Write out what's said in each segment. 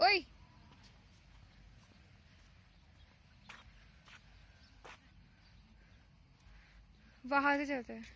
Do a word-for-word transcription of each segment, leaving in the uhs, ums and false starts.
Uy. बाहर से चलते हैं।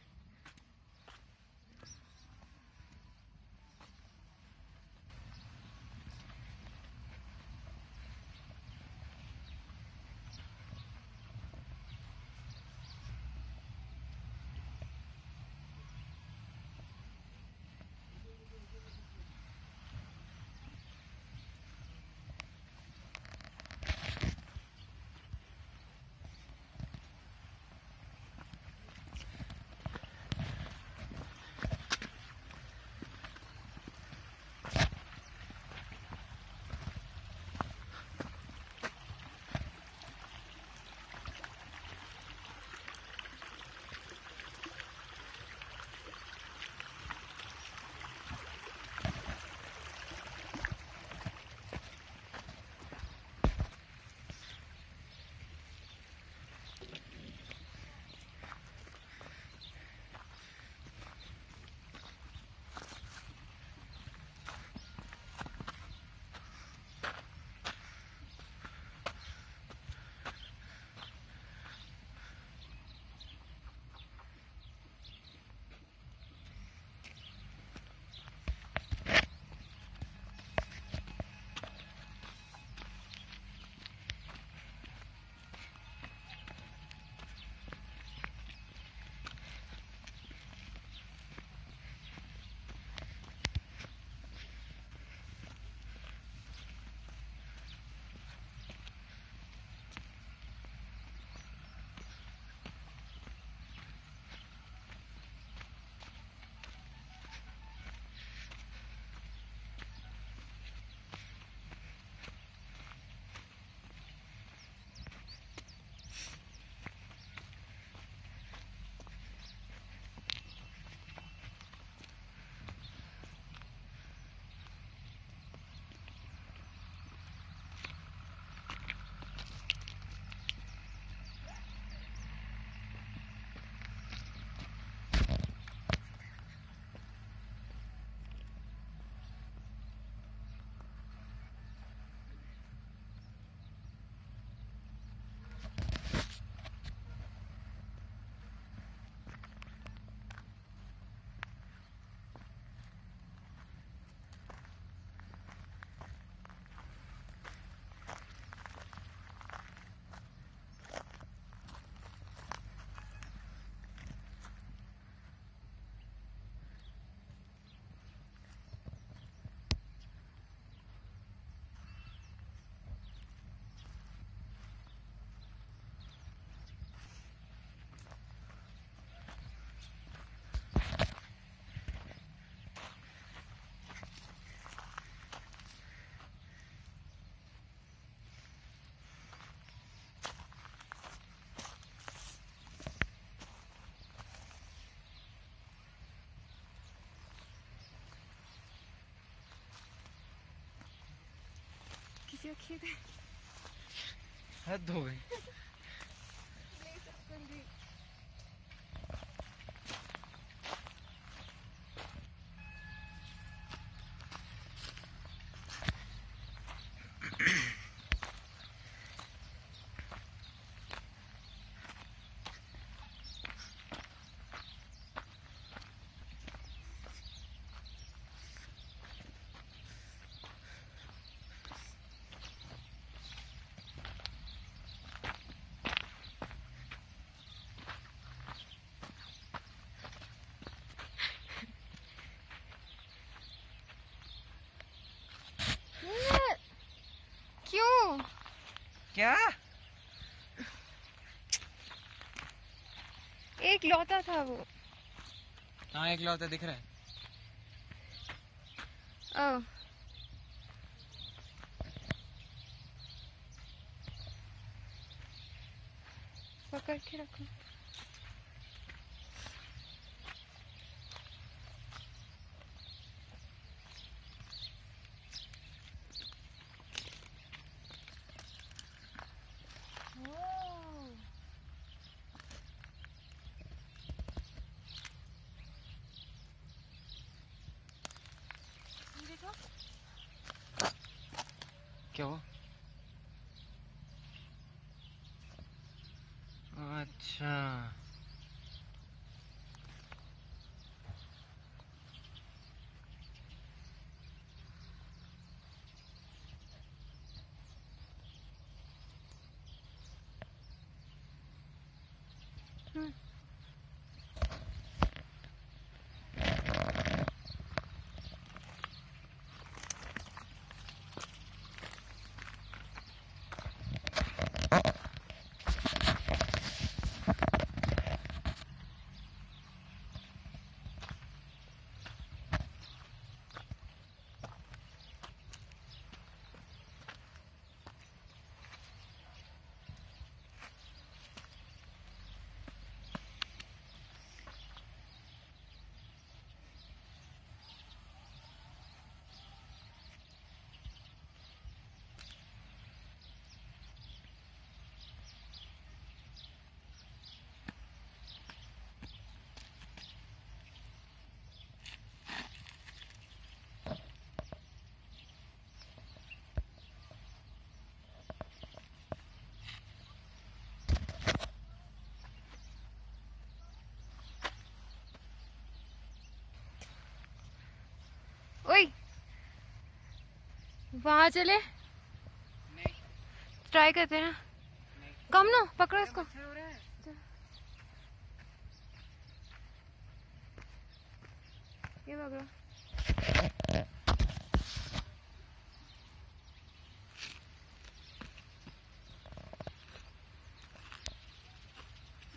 हाथ धो गए क्या एक लौता था वो हाँ एक लौता दिख रहा है ओ पकड़ के रखो अच्छा वहाँ चले नहीं ट्राई करते ना कम ना पकड़ो इसको ये पकड़ो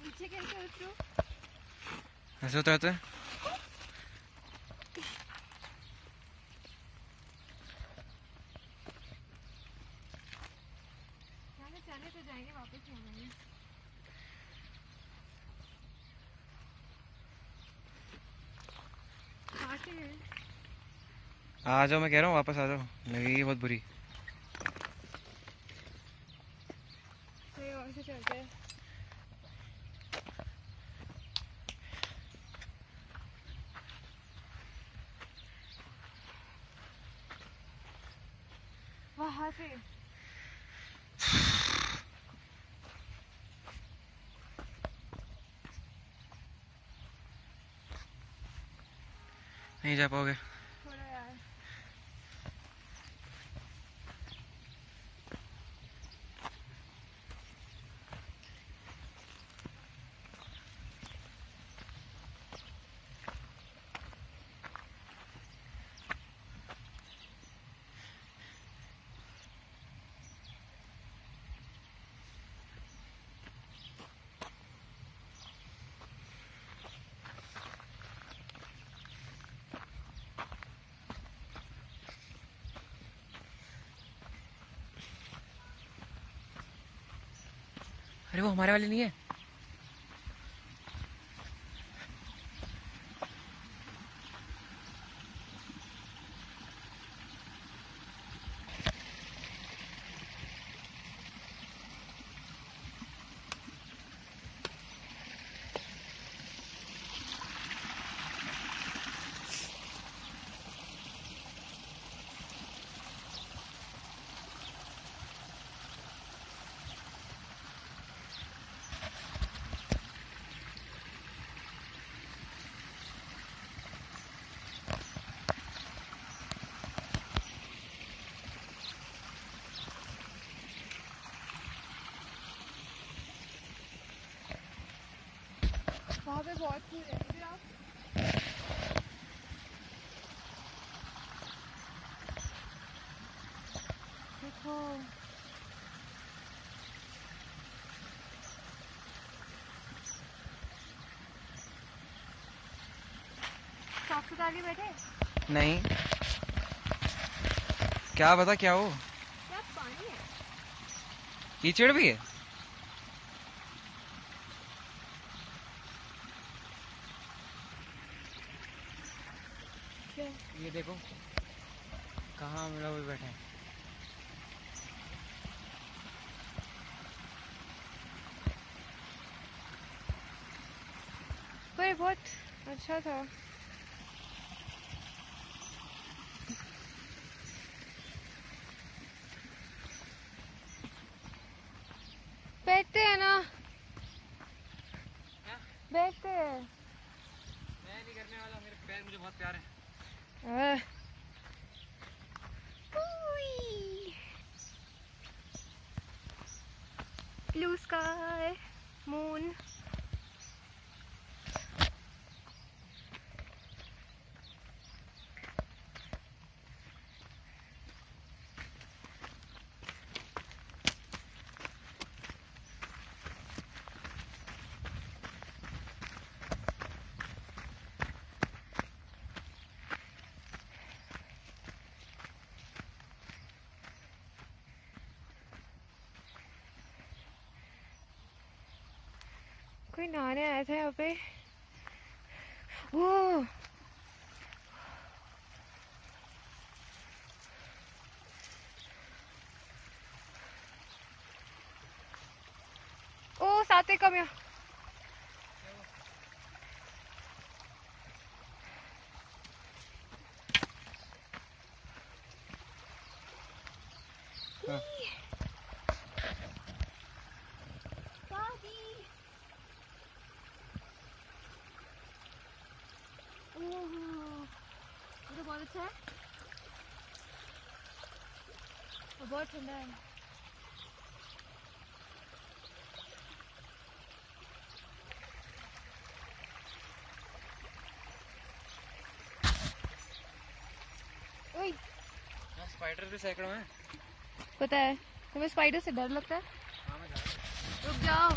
नीचे कैसे उतरो ऐसे उतरते हैं आ जाओ मैं कह रहा हूँ वापस आ जाओ लगेगी बहुत बुरी और से चलते हैं वहाँ से नहीं जा पाओगे अरे वो हमारे वाले नहीं है वहाँ पे बहुत दूर है फिर आप देखो साफ सुथरे बैठे नहीं क्या बता क्या हो क्या पानी है कीचड़ भी है ये देखो कहाँ हम लोग बैठे हैं पर बहुत अच्छा था बैठते हैं ना देखते हैं। मैं नहीं करने वाला, मेरे पैर मुझे बहुत प्यार है। Blue sky, moon. कोई नहाने आया था यहाँ पे। वो ओ साथे कम यहाँ। बहुत अच्छा है और बहुत ठंडा है। ओए स्पाइडर भी सैकड़ों हैं। पता है तुम्हें स्पाइडर से डर लगता है? हाँ मैं डर। रुक जाओ।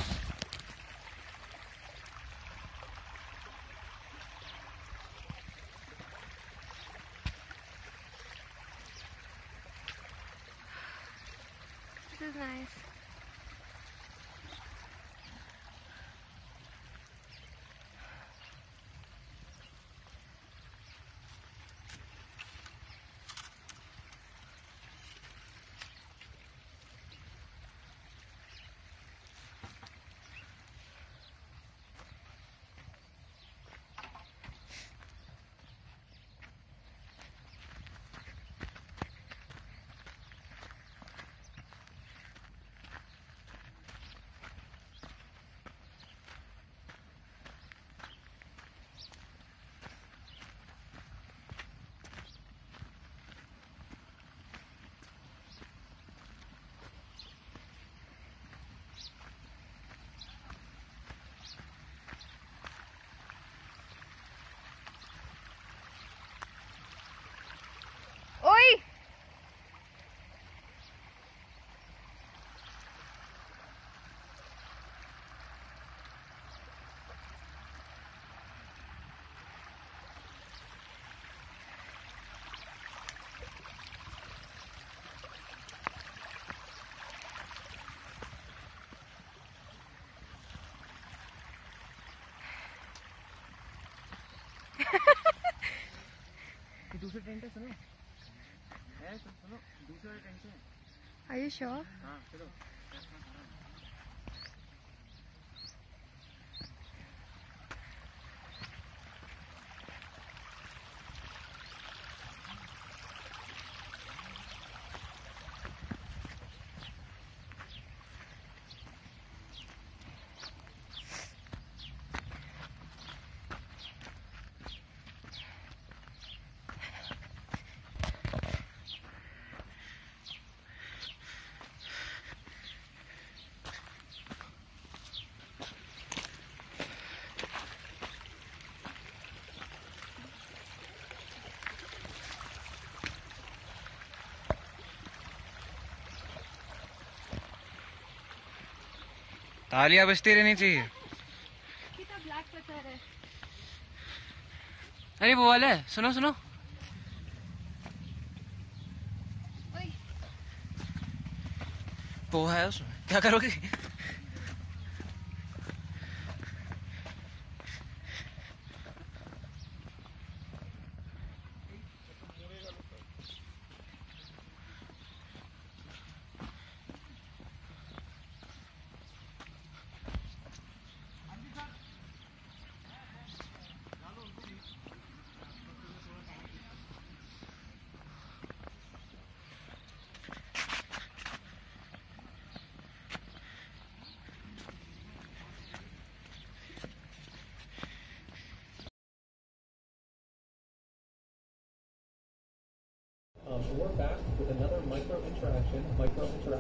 This is nice. दूसरे टेंट है, सुनो है, सुनो दूसरे टेंट है। Are you sure? हाँ चलो। तालियां बजती रहनी चाहिए। कितना ब्लैक पत्थर है। अरे वो वाला है, सुनो सुनो। वो है उसमें, क्या करोगे? micro interaction.